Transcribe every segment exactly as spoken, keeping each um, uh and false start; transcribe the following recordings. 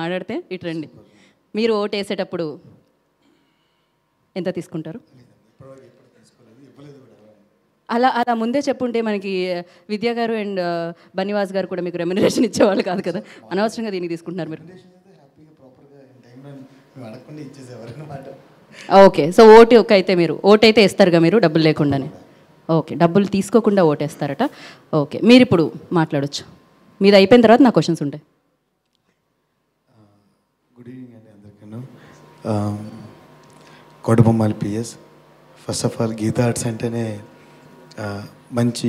మాట్లాడితే ఇటు రండి. మీరు ఓటు వేసేటప్పుడు ఎంత తీసుకుంటారు? అలా అలా ముందే చెప్పుంటే మనకి విద్యా గారు అండ్ బనివాస్ గారు కూడా మీకు రెమ్యునరేషన్ ఇచ్చేవాళ్ళు కాదు కదా, అనవసరంగా దీన్ని తీసుకుంటున్నారు మీరు. ఓకే, సో ఓటు ఒక అయితే మీరు ఓటు అయితే ఇస్తారుగా మీరు డబ్బులు లేకుండానే? ఓకే, డబ్బులు తీసుకోకుండా ఓటేస్తారట. ఓకే, మీరు ఇప్పుడు మాట్లాడచ్చు. మీది అయిపోయిన తర్వాత నా క్వశ్చన్స్ ఉంటాయి. గుడ్ ఈవినింగ్ అండి అందరికన్నా. Kotabommali PS. First of all Geetha arts అంటేనే మంచి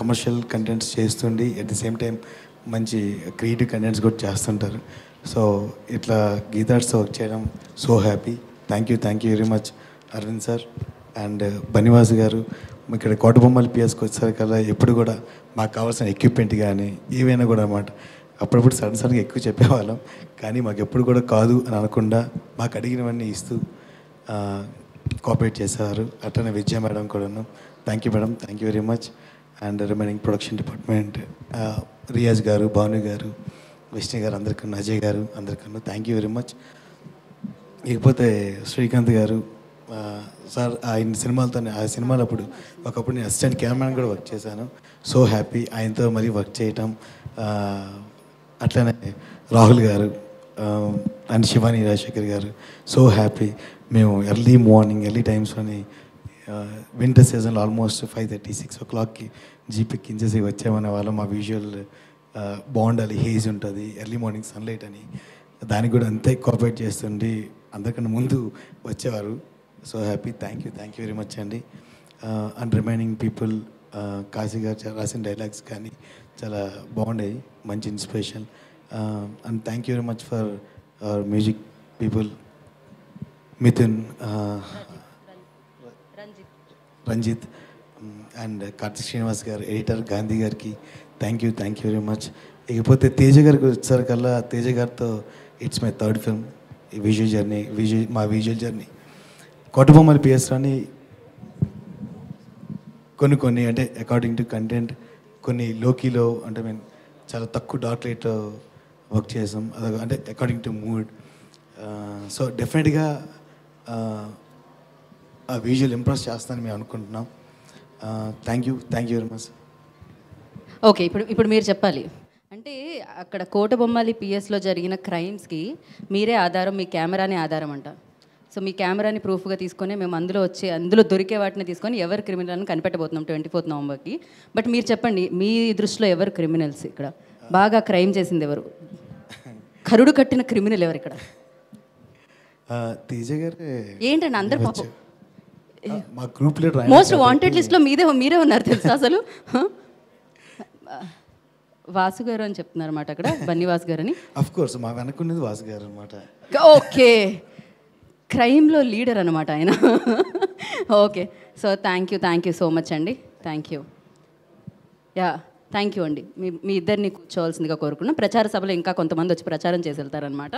కమర్షియల్ కంటెంట్స్ చేస్తుంది, అట్ ది సేమ్ టైం మంచి క్రియేటివ్ కంటెంట్స్ కూడా చేస్తుంటారు. సో ఇట్లా గీతా ఆర్ట్స్ వర్క్ చేయడం so happy. Thank you thank you very much Aravind sir and Bunny Vas గారు. ఇక్కడ కోటబొమ్మల పిఎస్కి వచ్చేసరికల్లా ఎప్పుడు కూడా మాకు కావాల్సిన ఎక్విప్మెంట్ కానీ ఏవైనా కూడా అన్నమాట అప్పుడప్పుడు సడన్ సడన్గా ఎక్కువ చెప్పేవాళ్ళం, కానీ మాకు ఎప్పుడు కూడా కాదు అని అనకుండా మాకు అడిగినవన్నీ ఇస్తూ కోఆపరేట్ చేశారు. అట్లనే విజయ మేడం కూడాను. Thank you madam, thank you very much. And remaining production department Riyaz గారు, భాను గారు, విష్ణు గారు, అందరికన్నా అజయ్ గారు, అందరికన్నా థ్యాంక్ యూ వెరీ మచ్. ఇకపోతే శ్రీకాంత్ గారు సార్, ఆయన సినిమాలతోనే ఆ సినిమాలు అప్పుడు ఒకప్పుడు నేను అసిస్టెంట్ కెమెరామెన్ కూడా వర్క్ చేశాను. సో హ్యాపీ ఆయనతో మరీ వర్క్ చేయటం. అట్లనే రాహుల్ గారు అండ్ శివాని రాజశేఖర్ గారు, సో హ్యాపీ. మేము ఎర్లీ మార్నింగ్ ఎర్లీ టైమ్స్లోని వింటర్ సీజన్లో ఆల్మోస్ట్ ఫైవ్ థర్టీ సిక్స్ ఓ క్లాక్కి జీపీకి ఇంచేసి వచ్చామనే వాళ్ళం. మా విజువల్ బాగుండాలి, హేజ్ ఉంటుంది, ఎర్లీ మార్నింగ్ సన్లైట్ అని దానికి కూడా అంతే కోఆపరేట్ చేస్తుండి అందరికన్నా ముందు వచ్చేవారు. So happy, thank you thank you very much అండి. అండ్ రిమైనింగ్ పీపుల్ కాశీ గారు రాసిన డైలాగ్స్ కానీ చాలా బాగుండేవి, మంచి inspiration. And thank you very much for our music people Mithun, Ranjith and Karthik Srinivas గారు, ఎడిటర్ గాంధీ గారికి thank you thank you very much. ఇకపోతే తేజ గారికి వచ్చేసరికల్లా తేజ గారితో ఇట్స్ మై థర్డ్ ఫిల్మ్. ఈ విజువల్ జర్నీ విజు మా విజువల్ జర్నీ కోటబొమ్మల పిఎస్లోని కొన్ని కొన్ని అంటే అకార్డింగ్ టు కంటెంట్ కొన్ని లోకీలో అంటే మేము చాలా తక్కువ డార్క్ లైట్లో వర్క్ చేసాం, అదే అంటే అకార్డింగ్ టు మూడ్. సో డెఫినెట్గా ఆ విజువల్ ఇంప్రెస్ చేస్తానని మేము అనుకుంటున్నాం. Thank you thank you very much. Okay, ఇప్పుడు ఇప్పుడు మీరు చెప్పాలి అంటే అక్కడ కోటబొమ్మాలి పిఎస్లో జరిగిన క్రైమ్స్కి మీరే ఆధారం, మీ కెమెరానే ఆధారం అంట. సో మీ కెమెరాని ప్రూఫ్గా తీసుకొని మేము అందులో వచ్చే అందులో దొరికే వాటిని తీసుకొని ఎవరు క్రిమినల్ని కనిపెట్టబోతున్నాం ట్వంటీ ఫోర్త్ నవంబర్కి. బట్ మీరు చెప్పండి, మీ దృష్టిలో ఎవరు క్రిమినల్స్, ఇక్కడ బాగా క్రైమ్ చేసింది ఎవరు, కరుడు కట్టిన క్రిమినల్ ఎవరు ఇక్కడ? తేజ గారు ఏంటండి, అందరు పాపం మా గ్రూప్ లీడర్ మోస్ట్ వాంటెడ్ లిస్ట్లో మీదే మీరే ఉన్నారు తెలుసా అసలు. వాసు గారు అని చెప్తున్నారు అన్నమాట అక్కడ, బన్నివాస్ గారు అని. అఫ్ కోర్స్ మా వెనక్కున్నది వాసు గారు అన్నమాట. ఓకే, క్రైమ్లో లీడర్ అనమాట ఆయన. Okay, so thank you thank you so much అండి. Thank you ya thank you అండి. మీ మీ ఇద్దరిని కూర్చోవాల్సిందిగా కోరుకున్నాం. ప్రచార సభలో ఇంకా కొంతమంది వచ్చి ప్రచారం చేసి వెళ్తారనమాట.